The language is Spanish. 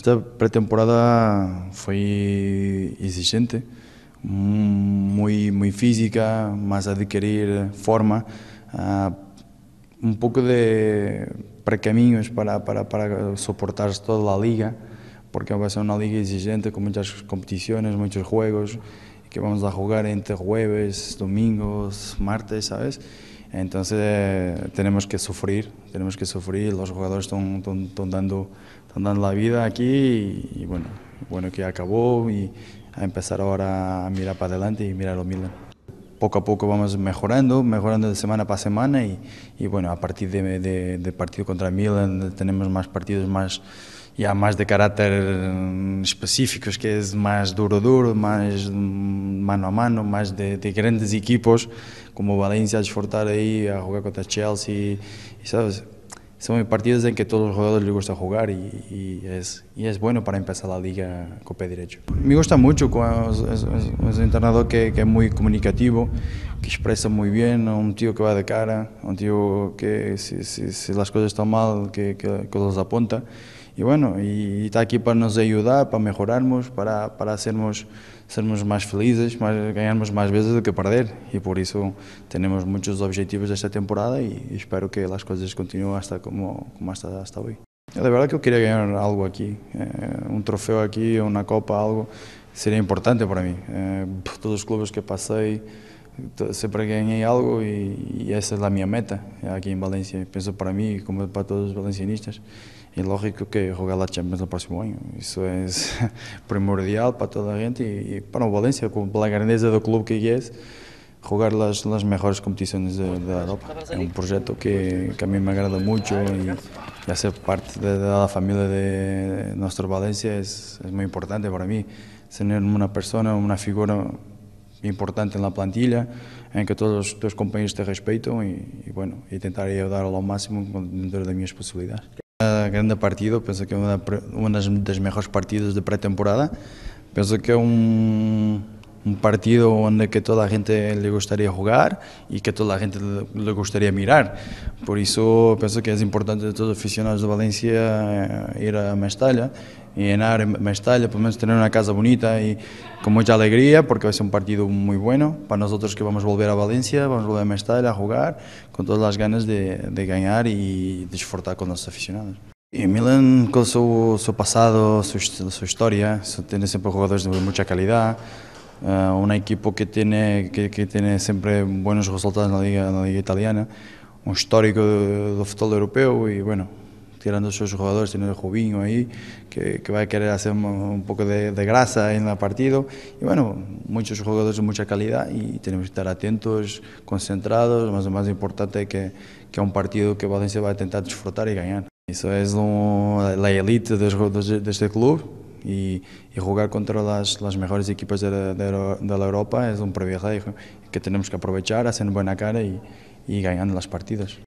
Esta pretemporada fue exigente, muy física, más adquirir forma, un poco de precaminos para soportar toda la liga, porque va a ser una liga exigente con muchas competiciones, muchos juegos, que vamos a jugar entre jueves, domingos, martes, ¿sabes? Entonces tenemos que sufrir, los jugadores están dando la vida aquí y bueno que acabó y a empezar ahora a mirar para adelante y mirar a Milan. Poco a poco vamos mejorando de semana para semana y bueno, a partir de partido contra Milan tenemos más partidos ya más de carácter específicos, que es más duro, más mano a mano, más de grandes equipos como Valencia, a disfrutar ahí, a jugar contra Chelsea, y ¿sabes? Son partidos en que a todos los jugadores les gusta jugar y es bueno para empezar la liga con pie derecho. Me gusta mucho, es un entrenador que es muy comunicativo, que expresa muy bien, un tío que va de cara, un tío que si las cosas están mal, que los apunta. Y bueno, y está aquí para nos ayudar, para mejorarnos, para sermos más felices, ganarmos más veces do que perder. Y por eso tenemos muchos objetivos esta temporada y espero que las cosas continúen hasta como hasta hoy. La verdad que yo quería ganar algo aquí, un trofeo aquí, una copa, algo, sería importante para mí. Todos los clubes que pasé, siempre gané algo y esa es la mi meta aquí en Valencia. Pienso para mí como para todos los valencianistas. Y lógico que jugar la Champions el próximo año. Eso es primordial para toda la gente y para Valencia, con la grandeza del club que es, jugar las mejores competiciones de Europa. Es un proyecto que a mí me agrada mucho y hacer parte de la familia de nuestra Valencia es muy importante para mí. Tener una persona, una figura importante en la plantilla, en que todos tus compañeros te respetan y intentar ayudar a lo máximo dentro de mis posibilidades. Grande partido, pienso que es una de las mejores partidos de pretemporada. Pienso que es un partido donde que toda la gente le gustaría jugar y que toda la gente le gustaría mirar. Por eso pienso que es importante que todos los aficionados de Valencia ir a Mestalla y llenar Mestalla, por lo menos tener una casa bonita y con mucha alegría, porque va a ser un partido muy bueno para nosotros que vamos a volver a Valencia, vamos a volver a Mestalla a jugar con todas las ganas de ganar y disfrutar con los aficionados. Y Milan, con su pasado, su historia, tiene siempre jugadores de mucha calidad, un equipo que tiene siempre buenos resultados en la liga italiana, un histórico del fútbol europeo y bueno, tirando sus jugadores, tiene el Jubinho ahí, que va a querer hacer un poco de grasa en el partido. Y bueno, muchos jugadores de mucha calidad y tenemos que estar atentos, concentrados. Más importante que un partido que Valencia va a intentar disfrutar y ganar. Eso es la élite de este club y jugar contra las mejores equipos de la Europa es un privilegio que tenemos que aprovechar, hacer buena cara y ganar las partidas.